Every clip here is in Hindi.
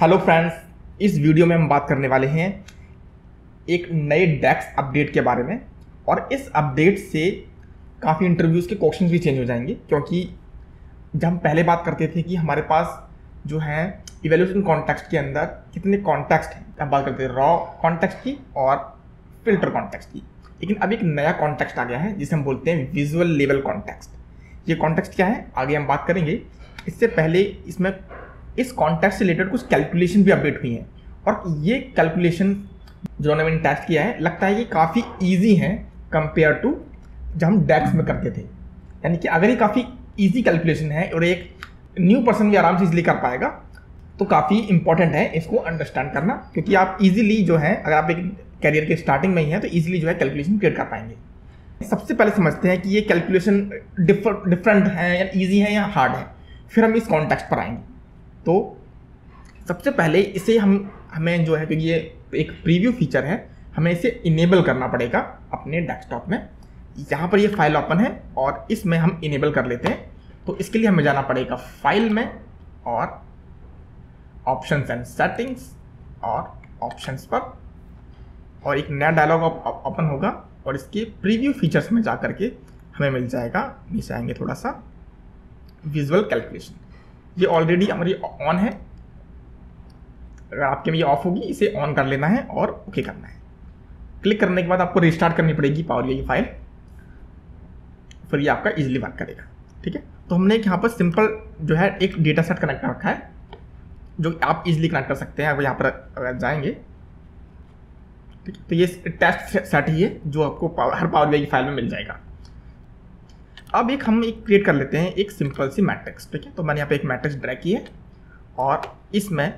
हेलो फ्रेंड्स, इस वीडियो में हम बात करने वाले हैं एक नए डैक्स अपडेट के बारे में। और इस अपडेट से काफ़ी इंटरव्यूज़ के क्वेश्चंस भी चेंज हो जाएंगे, क्योंकि जब हम पहले बात करते थे कि हमारे पास जो है इवैल्यूएशन कॉन्टेक्स्ट के अंदर कितने कॉन्टेक्स्ट हैं, हम बात करते हैं रॉ कॉन्टेक्स्ट की और फिल्टर कॉन्टेक्स्ट की। लेकिन अब एक नया कॉन्टेक्स्ट आ गया है जिसे हम बोलते हैं विजुअल लेवल कॉन्टेक्स्ट। ये कॉन्टेक्स्ट क्या है आगे हम बात करेंगे। इससे पहले इसमें इस कॉन्टेक्स्ट से रिलेटेड कुछ कैलकुलेशन भी अपडेट हुई हैं, और ये कैलकुलेशन जिन्होंने मैंने टेस्ट किया है लगता है कि काफ़ी ईजी हैं कंपेयर टू जब हम डैक्स में करते थे। यानी कि अगर ये काफ़ी ईजी कैलकुलेशन है और एक न्यू पर्सन भी आराम से इजीली कर पाएगा, तो काफ़ी इंपॉर्टेंट है इसको अंडरस्टैंड करना, क्योंकि आप इजीली जो है, अगर आप एक करियर के स्टार्टिंग में ही हैं तो इजीली जो है कैलकुलेशन क्रिएट कर पाएंगे। सबसे पहले समझते हैं कि ये कैलकुलेशन डिफरेंट है या ईजी है या हार्ड है, फिर हम इस कॉन्टेक्स्ट पर आएंगे। तो सबसे पहले इसे हमें जो है, क्योंकि ये एक प्रीव्यू फीचर है, हमें इसे इनेबल करना पड़ेगा अपने डेस्कटॉप में। यहाँ पर ये फाइल ओपन है और इसमें हम इनेबल कर लेते हैं। तो इसके लिए हमें जाना पड़ेगा फाइल में और ऑप्शंस एंड सेटिंग्स और ऑप्शंस पर, और एक नया डायलॉग ओपन होगा और इसके प्रीव्यू फीचर्स में जा करके हमें मिल जाएगा, नीचे आएंगे थोड़ा सा, विजुअल कैलकुलेशन। ये ऑलरेडी हमारी ऑन है, अगर आपके में ये ऑफ होगी इसे ऑन कर लेना है और ओके करना है। क्लिक करने के बाद आपको रिस्टार्ट करनी पड़ेगी पावर बीआई फाइल, फिर ये आपका इजीली वर्क करेगा। ठीक है, तो हमने एक यहाँ पर सिंपल जो है एक डेटा सेट कनेक्ट कर रखा है जो आप इजीली कनेक्ट कर सकते हैं। अब यहाँ पर अगर जाएंगे, ठीक है, तो ये टेस्ट सेट ही है जो आपको हर पावर बीआई फाइल में मिल जाएगा। अब एक हम एक क्रिएट कर लेते हैं एक सिंपल सी मैट्रिक्स। ठीक है, तो मैंने यहाँ पे एक मैट्रिक्स ड्रा की है और इसमें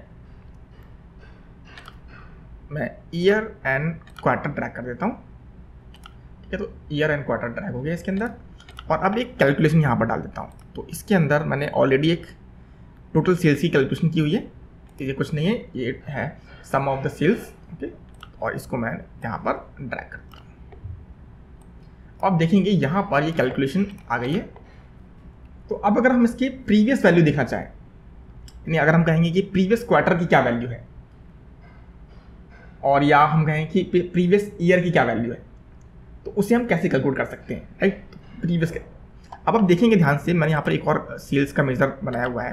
मैं ईयर एंड क्वार्टर ड्रैग कर देता हूँ। ठीक है, तो ईयर एंड क्वार्टर ड्रैग हो गया इसके अंदर। और अब एक कैलकुलेशन यहाँ पर डाल देता हूँ। तो इसके अंदर मैंने ऑलरेडी एक टोटल सेल्स की कैलकुलेशन की हुई है, ये कुछ नहीं है, ये है sum of the sales. Okay, और इसको मैं यहाँ पर ड्रैग कर देता हूँ। अब देखेंगे यहाँ पर ये कैलकुलेशन आ गई है। तो अब अगर हम इसकी प्रीवियस वैल्यू देखना चाहें, यानी अगर हम कहेंगे कि प्रीवियस क्वार्टर की क्या वैल्यू है और या हम कहें कि प्रीवियस ईयर की क्या वैल्यू है, तो उसे हम कैसे कैलकुलेट कर सकते हैं, राइट। प्रीवियस के अब आप देखेंगे ध्यान से, मैंने यहाँ पर एक और सेल्स का मेजर बनाया हुआ है,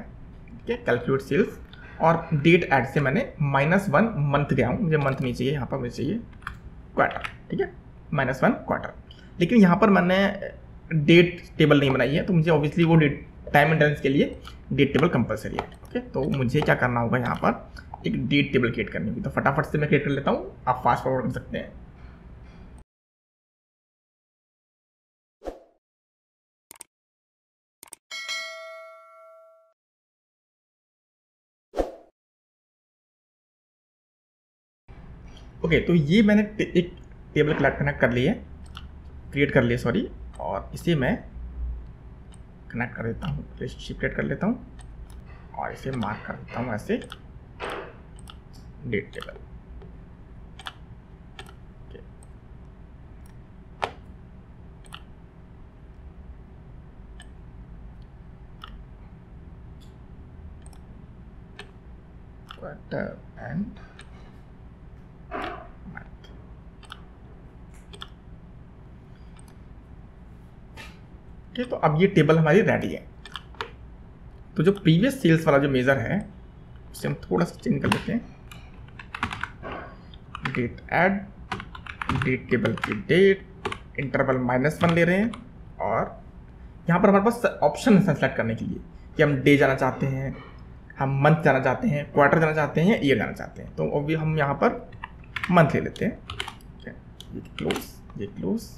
ठीक है, कैलकुलेट सेल्स। और डेट ऐड से मैंने -1 मंथ गया हूँ, मुझे मंथ नहीं चाहिए, यहाँ पर मुझे चाहिए क्वार्टर। ठीक है, -1 क्वार्टर। लेकिन यहाँ पर मैंने डेट टेबल नहीं बनाई है, तो मुझे ऑब्वियसली वो डेट टाइम एंट्रेंस के लिए डेट टेबल कंपलसरी है। ओके, तो मुझे क्या करना होगा, यहाँ पर एक डेट टेबल क्रिएट करनी होगी। तो फटाफट से मैं क्रिएट कर लेता हूँ, आप फास्ट फॉरवर्ड कर सकते हैं। ओके, तो ये मैंने एक टेबल कनेक्ट कर ली है, क्रिएट कर लिए, सॉरी, और इसे मैं कनेक्ट कर देता हूँ, रिलेशनशिप क्रिएट कर लेता हूँ और इसे मार्क कर देता हूँ ऐसे डेट टेबल। क्वार्टर एंड तो अब ये टेबल हमारी रेडी है। तो जो प्रीवियस सेल्स वाला जो मेजर है उसे हम थोड़ा सा चेंज कर लेते हैं। डेट ऐड, डेट टेबल की डेट, इंटरवल -1 ले रहे हैं, और यहाँ पर हमारे पास ऑप्शन है सेलेक्ट करने के लिए कि हम डे जाना चाहते हैं, हम मंथ जाना चाहते हैं, क्वार्टर जाना चाहते हैं, ईयर जाना चाहते हैं। तो अभी हम यहाँ पर मंथ ले लेते हैं। ठीक है, ये क्लोज, ये क्लोज।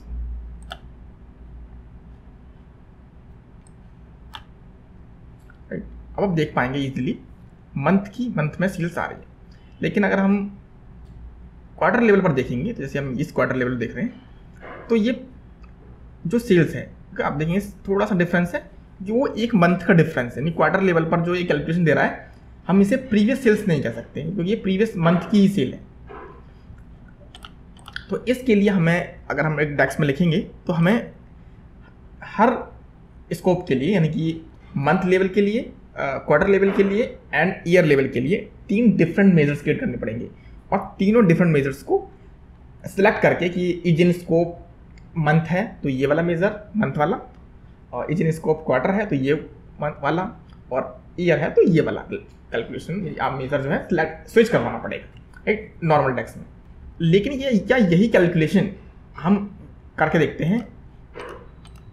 अब आप देख पाएंगे इजीली मंथ में सेल्स आ रही है। लेकिन अगर हम क्वार्टर लेवल पर देखेंगे, तो जैसे हम इस क्वार्टर लेवल देख रहे हैं, तो ये जो सेल्स है आप देखेंगे थोड़ा सा डिफरेंस है, जो एक मंथ का डिफरेंस है। यानी क्वार्टर लेवल पर जो ये कैलकुलेशन दे रहा है, हम इसे प्रीवियस सेल्स नहीं कह सकते क्योंकि ये प्रीवियस मंथ की ही सेल है। तो इसके लिए हमें, अगर हम एक डैक्स में लिखेंगे, तो हमें हर स्कोप के लिए, यानी कि मंथ लेवल के लिए, क्वार्टर लेवल के लिए एंड ईयर लेवल के लिए तीन डिफरेंट मेजर्स क्रिएट करने पड़ेंगे और तीनों डिफरेंट मेजर्स को सिलेक्ट करके कि इज इन स्कोप मंथ है तो ये वाला मेजर मंथ वाला, और इज इन स्कोप क्वार्टर है तो ये वाला, और ईयर है तो ये वाला कैलकुलेशन आप मेजर जो है सिलेक्ट स्विच करवाना पड़ेगा राइट नॉर्मल टैक्स में। लेकिन ये क्या यही कैलकुलेशन हम करके देखते हैं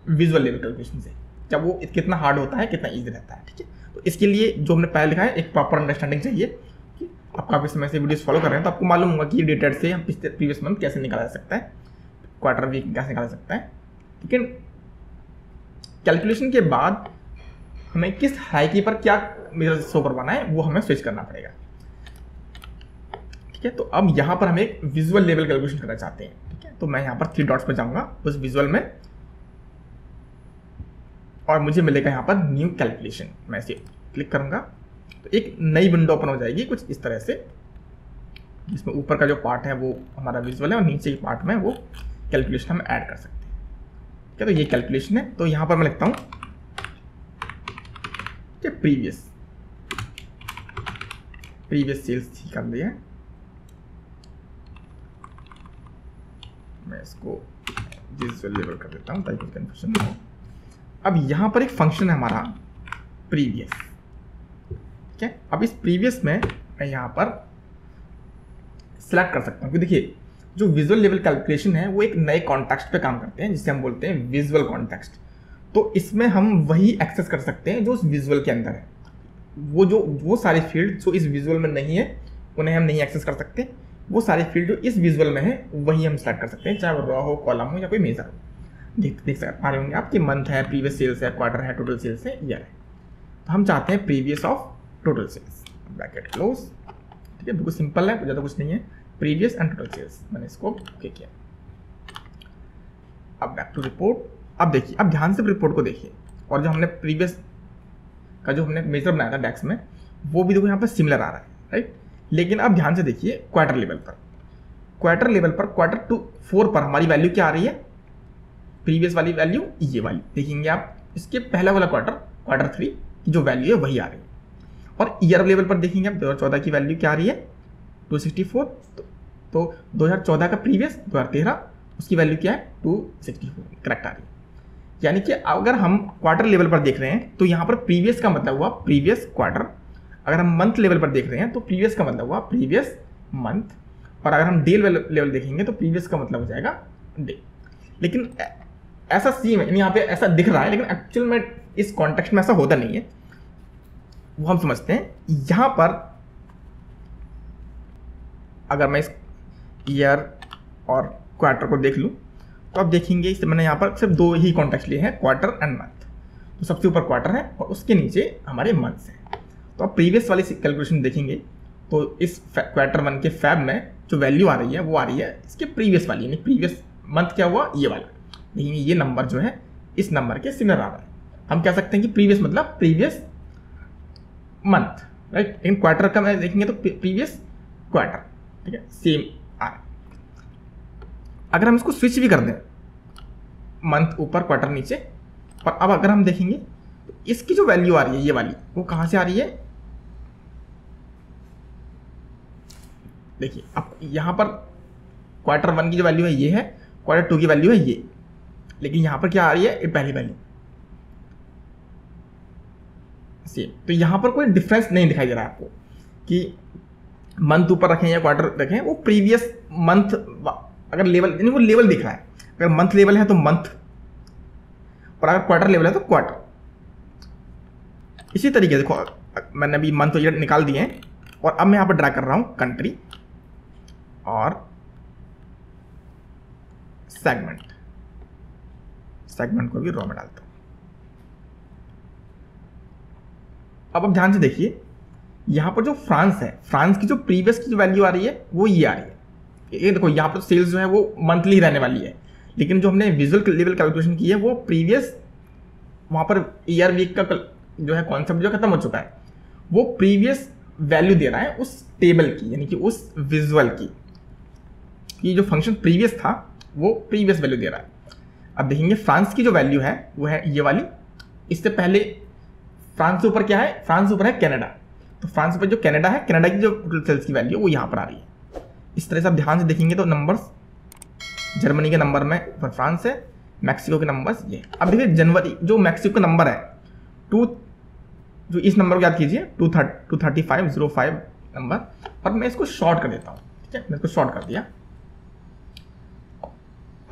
विजुअल लेवल कैलकुलेशन से, जब वो कितना हार्ड होता है कितना ईजी रहता है, ठीक है। तो इसके लिए जो हमने पहले लिखा है एक प्रॉपर अंडरस्टैंडिंग चाहिए कि आप काफ़ी समय से वीडियोस फॉलो कर रहे हैं तो आपको मालूम होगा कि डेटेड से हम पिछले प्रीवियस मंथ कैसे निकाला जा सकता है, क्वार्टर वीक कैसे निकाला जा सकता है। लेकिन कैलकुलेशन के बाद हमें किस हाईकी पर क्या मेजर शो करवाना है वो हमें स्विच करना पड़ेगा, ठीक है। तो अब यहाँ पर हम एक विजुअल लेवल कैलकुलेशन करना चाहते हैं, ठीक है। तो मैं यहाँ पर 3 डॉट्स पर जाऊँगा उस विजुअल में और मुझे मिलेगा यहाँ पर न्यू कैलकुलेशन। मैं इसे क्लिक करूँगा तो एक नई विंडो ओपन हो जाएगी कुछ इस तरह से, जिसमें ऊपर का जो पार्ट है वो हमारा विजुअल है और नीचे के पार्ट में वो कैलकुलेशन हम ऐड कर सकते हैं, ठीक है। तो ये कैलकुलेशन है तो यहाँ पर मैं लिखता हूँ कि प्रीवियस सेल्स ही कर दिया। मैं इसको विजुअल लेवल कर देता हूँ ताकि कन्फ्यूजन ना हो। अब यहाँ पर एक फंक्शन है हमारा प्रीवियस, ठीक है। अब इस प्रीवियस में मैं यहाँ पर सिलेक्ट कर सकता हूँ कि देखिए जो विजुअल लेवल कैलकुलेशन है वो एक नए कॉन्टेक्स्ट पे काम करते हैं जिसे हम बोलते हैं विजुअल कॉन्टेक्स्ट। तो इसमें हम वही एक्सेस कर सकते हैं जो उस विजुअल के अंदर है, वो सारे फील्ड जो इस विजुअल में नहीं है उन्हें हम नहीं एक्सेस कर सकते, वो सारे फील्ड जो इस विजुअल में है वही हम सिलेक्ट कर सकते हैं, चाहे वो रॉ हो, कॉलम हो या कोई मेजर हो। देख पा रहे होंगे आपके मंथ है, प्रीवियस सेल्स है, क्वार्टर है, टोटल सेल्स है, ईयर है। तो हम चाहते हैं previous of total sales, bracket close, ठीक है। बिल्कुल सिंपल है, ज़्यादा कुछ नहीं है, प्रीवियस एंड टोटल सेल्स। मैंने इसको ओके किया। अब बैक टू रिपोर्ट। अब देखिए, अब ध्यान से रिपोर्ट को देखिए और जो हमने प्रीवियस का जो हमने मेजर बनाया था डैक्स में वो भी देखो यहाँ पर सिमिलर आ रहा है राइट। लेकिन अब ध्यान से देखिए क्वार्टर लेवल पर क्वार्टर 4 पर हमारी वैल्यू क्या आ रही है, प्रीवियस वाली वैल्यू ये वाली देखेंगे आप, इसके पहला वाला क्वार्टर 3 की जो वैल्यू है वही आ रही है। और ईयर लेवल पर देखेंगे आप 2014 की वैल्यू क्या आ रही है 264, तो 2014 का प्रीवियस 2013 उसकी वैल्यू क्या है 264 करेक्ट आ रही है। यानी कि अगर हम क्वार्टर लेवल पर देख रहे हैं तो यहाँ पर प्रीवियस का मतलब हुआ प्रीवियस क्वार्टर, अगर हम मंथ लेवल पर देख रहे हैं तो प्रीवियस का मतलब हुआ प्रीवियस मंथ, और अगर हम डे लेवल देखेंगे तो प्रीवियस का मतलब हो जाएगा डे। लेकिन ऐसा सीम है यहाँ पे ऐसा दिख रहा है लेकिन एक्चुअल में इस कॉन्टेक्स्ट में ऐसा होता नहीं है, वो हम समझते हैं। यहाँ पर अगर मैं इस ईयर और क्वार्टर को देख लूँ तो आप देखेंगे इससे मैंने यहाँ पर सिर्फ 2 ही कॉन्टेक्स्ट लिए हैं, क्वार्टर एंड मंथ। तो सबसे ऊपर क्वार्टर है और उसके नीचे हमारे मंथ्स हैं। तो आप प्रीवियस वाली कैलकुलेशन देखेंगे तो इस क्वार्टर 1 के फैब में जो वैल्यू आ रही है वो आ रही है इसके प्रीवियस वाली, यानी प्रीवियस मंथ क्या हुआ ये वाला, लेकिन ये नंबर जो है इस नंबर के सिमिलर आ रहा है। हम कह सकते हैं कि प्रीवियस मतलब प्रीवियस मंथ राइट, लेकिन क्वार्टर का मैं देखेंगे तो प्रीवियस क्वार्टर, ठीक है, सेम आ रहा है। अगर हम इसको स्विच भी कर दें, मंथ ऊपर क्वार्टर नीचे, पर अब अगर हम देखेंगे तो इसकी जो वैल्यू आ रही है ये वाली वो कहाँ से आ रही है, देखिए अब यहाँ पर क्वार्टर 1 की जो वैल्यू है ये है, क्वार्टर 2 की वैल्यू है ये, लेकिन यहाँ पर क्या आ रही है ये पहली वैल्यू सेम। तो यहाँ पर कोई डिफरेंस नहीं दिखाई दे रहा है आपको कि मंथ ऊपर रखें या क्वार्टर रखें, वो प्रीवियस मंथ अगर लेवल यानी वो लेवल दिख रहा है, अगर मंथ लेवल है तो मंथ और अगर क्वार्टर लेवल है तो क्वार्टर। इसी तरीके से देखो मैंने अभी मंथ और ईयर निकाल दिए हैं और अब मैं यहाँ पर ड्रा कर रहा हूँ कंट्री और सेगमेंट को भी रॉ में डालता हूँ। अब आप ध्यान से देखिए यहाँ पर जो फ्रांस है, फ्रांस की जो प्रीवियस की जो वैल्यू आ रही है वो ये आ रही है। ये देखो यहाँ पर सेल्स जो है वो मंथली रहने वाली है, लेकिन जो हमने विजुअल लेवल कैलकुलेशन की है वो प्रीवियस, वहाँ पर ईयर वीक का जो है कॉन्सेप्ट जो खत्म हो चुका है, वो प्रीवियस वैल्यू दे रहा है उस टेबल की, यानी कि उस विजुअल की। ये जो फंक्शन प्रीवियस था वो प्रीवियस वैल्यू दे रहा है। अब देखेंगे फ्रांस की जो वैल्यू है वो है ये वाली, इससे पहले फ्रांस ऊपर क्या है, फ्रांस ऊपर है कनाडा, तो फ्रांस ऊपर जो कनाडा है, कनाडा की जो टोटल सेल्स की वैल्यू वो यहाँ पर आ रही है। इस तरह से आप ध्यान से देखेंगे तो नंबर्स, जर्मनी के नंबर में ऊपर फ्रांस है, मैक्सिको के नंबर्स ये। अब देखिए जनवरी जो मैक्सिको का नंबर है जो इस नंबर को याद कीजिए 23505 नंबर, और मैं इसको शॉर्ट कर देता हूँ। ठीक है, मैं इसको शॉर्ट कर दिया।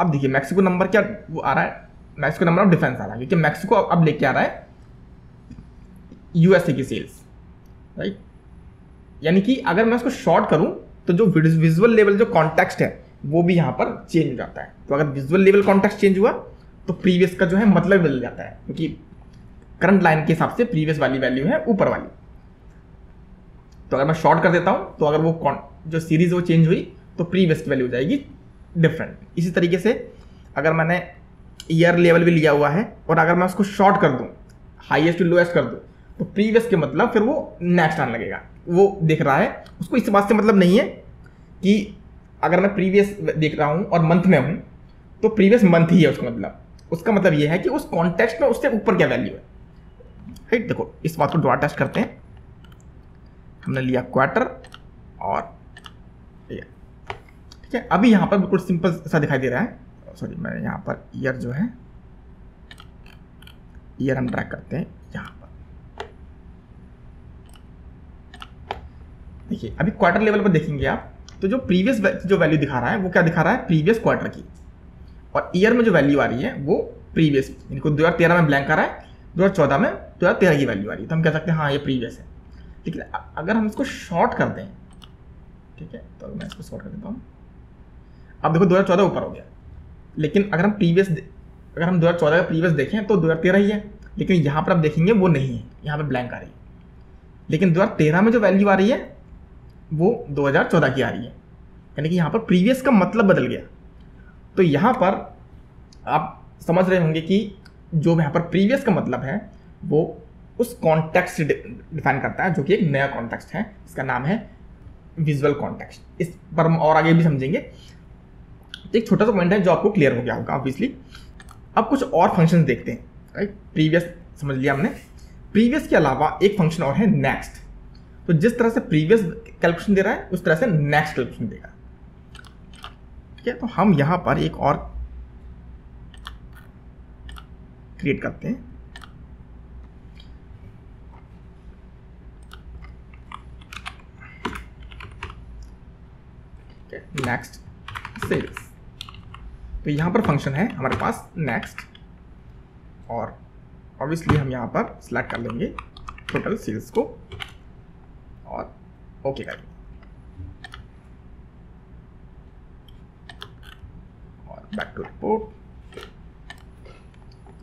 अब देखिए मैक्सिको नंबर क्या वो आ रहा है, मैक्सिको नंबर ऑफ डिफेंस आ रहा है, क्योंकि मैक्सिको अब लेके आ रहा है यूएसए की सेल्स, राइट। यानी कि अगर मैं इसको शॉर्ट करूं तो जो विजुअल लेवल जो कॉन्टेक्स्ट है वो भी यहाँ पर चेंज हो जाता है। तो अगर विजुअल लेवल कॉन्टेक्स्ट चेंज हुआ तो प्रीवियस का जो है मतलब बदल जाता है, क्योंकि करंट लाइन के हिसाब से प्रीवियस वाली वैल्यू है ऊपर वाली। तो अगर मैं शॉर्ट कर देता हूं तो अगर वो जो सीरीज वो चेंज हुई तो प्रीवियस की वैल्यू हो जाएगी डिफरेंट। इसी तरीके से अगर मैंने ईयर लेवल भी लिया हुआ है और अगर मैं उसको शॉर्ट कर दूं, हाईएस्ट टू लोएस्ट कर दूं, तो प्रीवियस के मतलब फिर वो नेक्स्ट आने लगेगा। वो देख रहा है, उसको इस बात से मतलब नहीं है कि अगर मैं प्रीवियस देख रहा हूँ और मंथ में हूँ तो प्रीवियस मंथ ही है उसका मतलब। उसका मतलब ये है कि उस कॉन्टेक्स्ट में उससे ऊपर क्या वैल्यू है, राइट। देखो इस बात को दोबारा टेस्ट करते हैं। हमने लिया क्वार्टर और ठीक है, अभी यहाँ पर बिल्कुल सिंपल सा दिखाई दे रहा है। सॉरी, मैं यहाँ पर ईयर जो है, ईयर हम ट्रैक करते हैं। यहाँ पर देखिए, अभी क्वार्टर लेवल पर देखेंगे आप तो जो प्रीवियस जो वैल्यू दिखा रहा है वो क्या दिखा रहा है, प्रीवियस क्वार्टर की, और ईयर में जो वैल्यू आ रही है वो प्रीवियस, इनको 2013 में ब्लैंक आ रहा है, 2014 में 2013 की वैल्यू आ रही है, तो हम कह सकते हैं हाँ ये प्रीवियस है। ठीक है, अगर हम इसको शॉर्ट कर दें, ठीक है, तो मैं इसको शॉर्ट कर देता हूँ। अब देखो 2014 ऊपर हो गया, लेकिन अगर हम 2014 का प्रीवियस देखें तो 2013 ही है, लेकिन यहाँ पर आप देखेंगे वो नहीं है, यहाँ पर ब्लैंक आ रही है। लेकिन 2013 में जो वैल्यू आ रही है वो 2014 की आ रही है, यानी कि यहाँ पर प्रीवियस का मतलब बदल गया। तो यहाँ पर आप समझ रहे होंगे कि जो यहाँ पर प्रीवियस का मतलब है वो उस कॉन्टेक्स्ट से डिफाइन करता है, जो कि एक नया कॉन्टेक्स्ट है, इसका नाम है विजुअल कॉन्टेक्स्ट। इस पर हम और आगे भी समझेंगे। तो एक छोटा सा पॉइंट है जो आपको क्लियर हो गया होगा ऑब्वियसली। अब कुछ और फंक्शंस देखते हैं, राइट। प्रीवियस समझ लिया हमने, प्रीवियस के अलावा एक फंक्शन और है नेक्स्ट। तो जिस तरह से प्रीवियस कैलकुलेशन दे रहा है उस तरह से नेक्स्ट कैलकुलेशन देगा, ठीक है। तो हम यहाँ पर एक और क्रिएट करते हैं। नेक्स्ट सेल्स, तो यहाँ पर फंक्शन है हमारे पास नेक्स्ट, और ऑब्वियसली हम यहाँ पर सिलेक्ट कर लेंगे टोटल सेल्स को और ओके कर देंगे और बैक टू रिपोर्ट।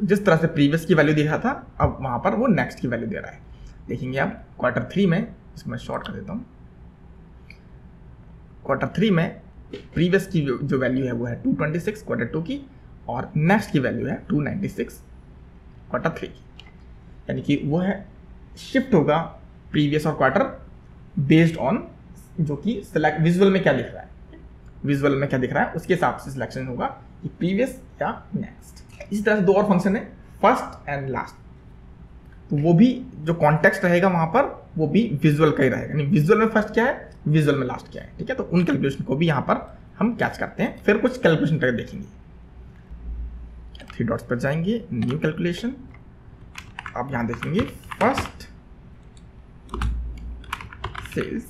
जिस तरह से प्रीवियस की वैल्यू दे रहा था अब वहाँ पर वो नेक्स्ट की वैल्यू दे रहा है। देखेंगे आप क्वार्टर 3 में, इसमें शॉर्ट कर देता हूँ, क्वार्टर 3 में प्रीवियस की जो वैल्यू है वो है 226 क्वार्टर 2 की, और नेक्स्ट की वैल्यू है 296 क्वार्टर 3 की। यानी कि वो है शिफ्ट होगा प्रीवियस और क्वार्टर बेस्ड ऑन जो कि सिलेक्ट विजुअल में क्या दिख रहा है, विजुअल में क्या दिख रहा है उसके हिसाब से सिलेक्शन होगा कि प्रीवियस या नेक्स्ट। इसी तरह से दो और फंक्शन है, फर्स्ट एंड लास्ट। तो वो भी जो कॉन्टेक्स्ट रहेगा वहाँ पर वो भी विजुअल का ही रहेगा, यानी विजुअल में फर्स्ट क्या है, विजुअल में लास्ट क्या है, ठीक है। तो उन कैलकुलेशन को भी यहाँ पर हम कैच करते हैं, फिर कुछ कैलकुलेशन करके देखेंगे। 3 डॉट्स पर जाएंगे, न्यू कैलकुलेशन, आप यहाँ देखेंगे फर्स्ट सेल्स।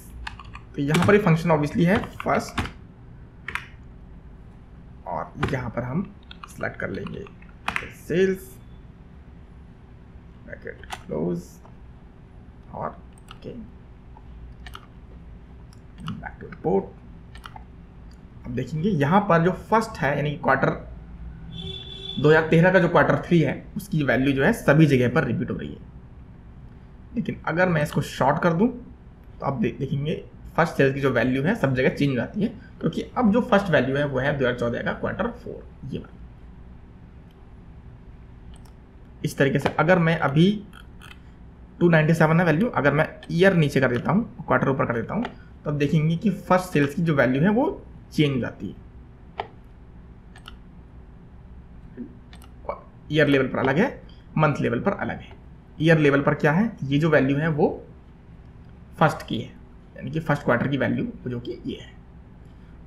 तो यहाँ पर ये फंक्शन ऑब्वियसली है फर्स्ट, और यहाँ पर हम सिलेक्ट कर लेंगे सेल्स ब्रैकेट क्लोज और ओके बैक टू रिपोर्ट। अब देखेंगे यहाँ पर जो फर्स्ट है यानी क्वार्टर 2013 का जो क्वार्टर 3 है उसकी वैल्यू जो है सभी जगह पर रिपीट हो रही है। लेकिन अगर मैं इसको शॉर्ट कर दूं तो आप देखेंगे फर्स्ट सेल्स की जो वैल्यू है सब जगह चेंज हो जाती है, क्योंकि अब जो फर्स्ट वैल्यू है वो है 2014 का क्वार्टर 4 ये वाली। इस तरीके से अगर मैं अभी 297 है वैल्यू, अगर मैं ईयर नीचे कर देता हूँ क्वार्टर ऊपर कर देता हूँ तो आप देखेंगे कि फर्स्ट सेल्स की जो वैल्यू है वो चेंज हो जाती है। ईयर लेवल पर अलग है, मंथ लेवल पर अलग है। ईयर लेवल पर क्या है, ये जो वैल्यू है वो फर्स्ट की है, यानी कि फर्स्ट क्वार्टर की वैल्यू जो कि ये है,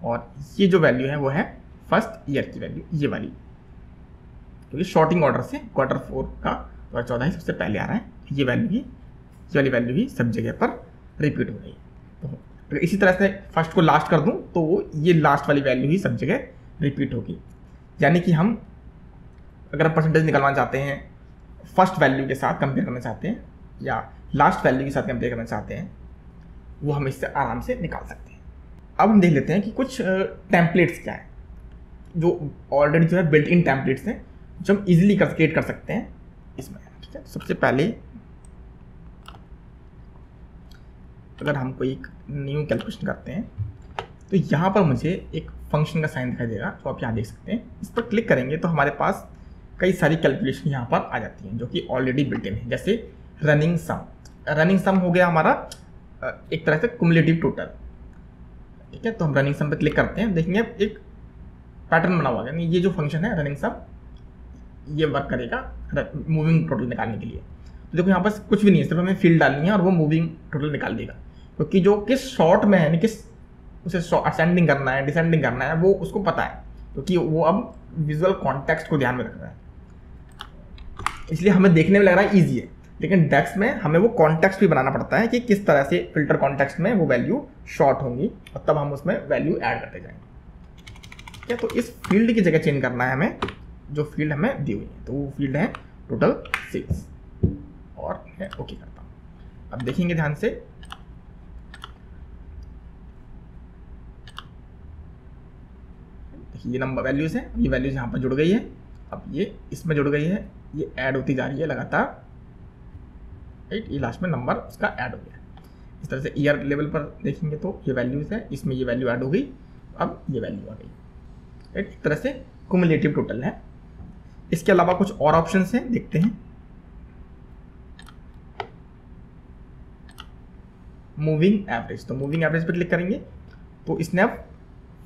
और ये जो वैल्यू है वो है फर्स्ट ईयर की वैल्यू, ये वाली, क्योंकि शॉर्टिंग ऑर्डर से क्वार्टर फोर का 2014 ही सबसे पहले आ रहा है। ये वैल्यू ही, ये वाली वैल्यू ही सब जगह पर रिपीट हो रही है। तो अगर इसी तरह से फर्स्ट को लास्ट कर दूँ तो ये लास्ट वाली वैल्यू ही सब जगह रिपीट होगी, यानी कि हम अगर परसेंटेज निकलवाना चाहते हैं, फर्स्ट वैल्यू के साथ कंपेयर करना चाहते हैं या लास्ट वैल्यू के साथ कंपेयर करना चाहते हैं, वो हम इससे आराम से निकाल सकते हैं। अब हम देख लेते हैं कि कुछ टेम्पलेट्स क्या है, जो ऑलरेडी जो है बिल्ट इन टेम्पलेट्स हैं, जो हम इजीली क्रिएट कर सकते हैं इसमें, ठीक है। सबसे पहले अगर हम कोई एक न्यू कैलकुलेशन करते हैं तो यहाँ पर मुझे एक फंक्शन का साइन दिखाई देगा, तो आप यहाँ देख सकते हैं। इस पर क्लिक करेंगे तो हमारे पास कई सारी कैलकुलेशन यहाँ पर आ जाती हैं जो कि ऑलरेडी बिल्ट इन है, जैसे रनिंग सम। रनिंग सम हो गया हमारा एक तरह से क्यूमुलेटिव टोटल, ठीक है। तो हम रनिंग सम पर क्लिक करते हैं, देखेंगे एक पैटर्न बना हुआ है, यानी ये जो फंक्शन है रनिंग सम ये वर्क करेगा मूविंग टोटल निकालने के लिए। तो देखो यहाँ पर कुछ भी नहीं है, सिर्फ हमें फील्ड डालनी है और वो मूविंग टोटल निकाल देगा, क्योंकि जो किस शॉर्ट में है यानी किस उसे असेंडिंग करना है डिसेंडिंग करना है वो उसको पता है, क्योंकि वो अब विजुअल कॉन्टेक्स्ट को ध्यान में रख रहा है, इसलिए हमें देखने में लग रहा है ईजी है, लेकिन डैक्स में हमें वो कॉन्टेक्स्ट भी बनाना पड़ता है कि किस तरह से फिल्टर कॉन्टेक्स्ट में वो वैल्यू शॉर्ट होंगी और तब हम उसमें वैल्यू ऐड करते जाएंगे, ठीक है। तो इस फील्ड की जगह चेंज करना है हमें, जो फील्ड हमें दी हुई है, तो वो फील्ड है टोटल 6 और मैं ओके करता हूँ। अब देखेंगे ध्यान से, ये नंबर वैल्यूज़ हैं, ये वैल्यूज़ यहाँ पर जुड़ गई है, अब ये इसमें जुड़ गई है, ये ऐड होती जा रही है लगातार, राइट। ये लास्ट में नंबर उसका ऐड हो गया। इस तरह से ईयर लेवल पर देखेंगे तो ये वैल्यूज़ है, इसमें ये वैल्यू ऐड हो गई, अब ये वैल्यू आ गई, राइट। एक तरह से क्यूमुलेटिव टोटल है। इसके अलावा कुछ और ऑप्शंस हैं, देखते हैं। मूविंग एवरेज, तो मूविंग एवरेज पर क्लिक करेंगे तो इसने अब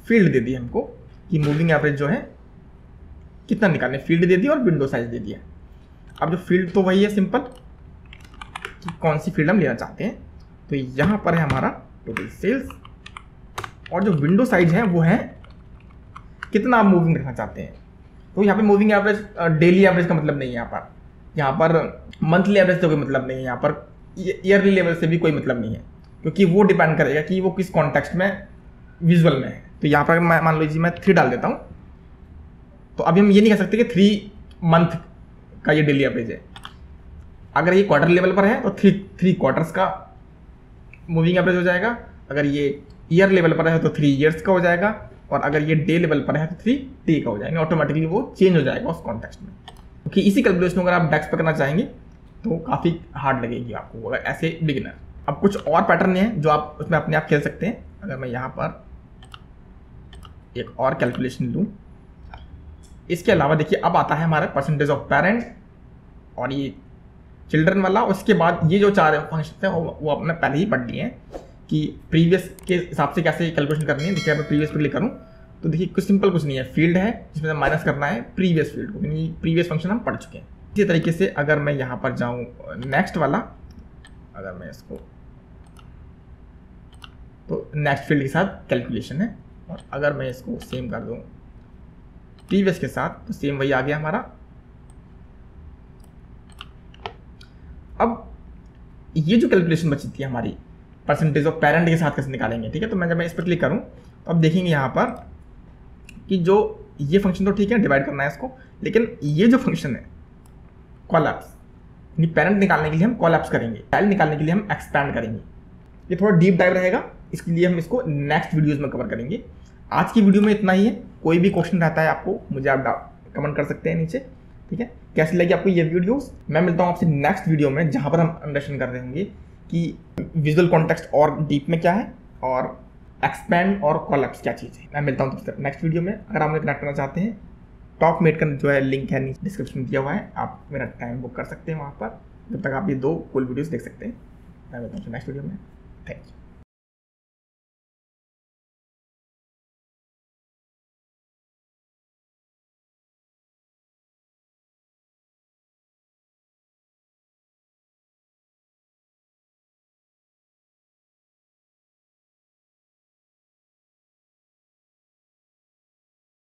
फील्ड दे दी हमको कि मूविंग एवरेज जो है कितना निकालना, फील्ड दे दी और विंडो साइज दे दिया। अब जो फील्ड तो वही है सिंपल, कि कौन सी फील्ड हम लेना चाहते हैं, तो यहाँ पर है हमारा टोटल सेल्स, और जो विंडो साइज है वो है कितना आप मूविंग रखना चाहते हैं। तो यहाँ पे मूविंग एवरेज डेली एवरेज का मतलब नहीं है, यहाँ पर मंथली एवरेज तो कोई मतलब नहीं है, यहाँ पर ईयरली लेवल से भी कोई मतलब नहीं है, क्योंकि वो डिपेंड करेगा कि वो किस कॉन्टेक्स्ट में विजुअल में है। तो यहाँ पर मैं मान लीजिए मैं 3 डाल देता हूँ, तो अभी हम ये नहीं कह सकते कि 3 मंथ का ये डेली एवरेज है। अगर ये क्वार्टर लेवल पर है तो 3 क्वार्टर्स का मूविंग एवरेज हो जाएगा, अगर ये ईयर लेवल पर है तो 3 ईयर्स का हो जाएगा, और अगर ये डे लेवल पर है तो 3 डे का हो जाएगा। ऑटोमेटिकली वो चेंज हो जाएगा उस कॉन्टेक्स्ट में, क्योंकि इसी कैलकुलेशन अगर आप डैक्स पर करना चाहेंगे तो काफ़ी हार्ड लगेगी आपको अगर ऐसे बिगिनर। अब कुछ और पैटर्न हैं जो आप उसमें अपने आप खेल सकते हैं। अगर मैं यहाँ पर एक और कैलकुलेशन लूँ, इसके अलावा देखिए अब आता है हमारा परसेंटेज ऑफ पेरेंट और ये चिल्ड्रन वाला। उसके बाद ये जो 4 फंक्शन हैं वो आपने पहले ही पढ़ लिए हैं कि प्रीवियस के हिसाब से कैसे कैलकुलेशन करनी है। देखिए मैं प्रीवियस पर क्लिक करूँ तो देखिए कुछ सिंपल कुछ नहीं है, फील्ड है जिसमें माइनस करना है प्रीवियस फील्ड को, यानी प्रीवियस फंक्शन हम पढ़ चुके हैं। इसी तरीके से अगर मैं यहाँ पर जाऊँ नेक्स्ट वाला, अगर मैं इसको, तो नेक्स्ट फील्ड के साथ कैलकुलेशन है, और अगर मैं इसको सेम कर दूं प्रीवियस के साथ तो सेम वही आ गया हमारा। अब ये जो कैलकुलेशन बची थी हमारी परसेंटेज ऑफ पेरेंट के साथ कैसे निकालेंगे, ठीक है। तो मैं जब मैं इस पर क्लिक करूं तो अब देखेंगे यहाँ पर कि जो ये फंक्शन तो ठीक है डिवाइड करना है इसको, लेकिन ये जो फंक्शन है कॉलैप्स, यानी पेरेंट निकालने के लिए हम कॉलैप्स करेंगे, चाइल्ड निकालने के लिए हम एक्सपैंड करेंगे। ये थोड़ा डीप डाइव रहेगा, इसके लिए हम इसको नेक्स्ट वीडियोज़ में कवर करेंगे। आज की वीडियो में इतना ही है। कोई भी क्वेश्चन रहता है आपको, मुझे आप कमेंट कर सकते हैं नीचे, ठीक है। कैसी लगी आपको ये वीडियोस? मैं मिलता हूँ आपसे नेक्स्ट वीडियो में, जहाँ पर हम अंडरस्टैंड कर रहे होंगे कि विजुअल कॉन्टेक्स्ट और डीप में क्या है और एक्सपैंड और कोलैप्स क्या चीज़ है। मैं मिलता हूँ आपसे नेक्स्ट वीडियो में। अगर आप मुझे कनेक्ट करना चाहते हैं, टॉप मेट का जो है लिंक है नीचे डिस्क्रिप्शन दिया हुआ है, आप मेरा टाइम बुक कर सकते हैं वहाँ पर। जब तक आप ये 2 फुल वीडियोज़ देख सकते हैं। मैं मिलता हूँ नेक्स्ट वीडियो में। Thank you.